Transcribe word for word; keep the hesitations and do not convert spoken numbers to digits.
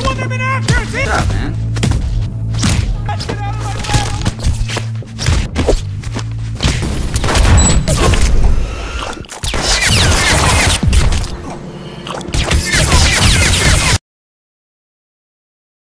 the one they've been after! Shut up, man.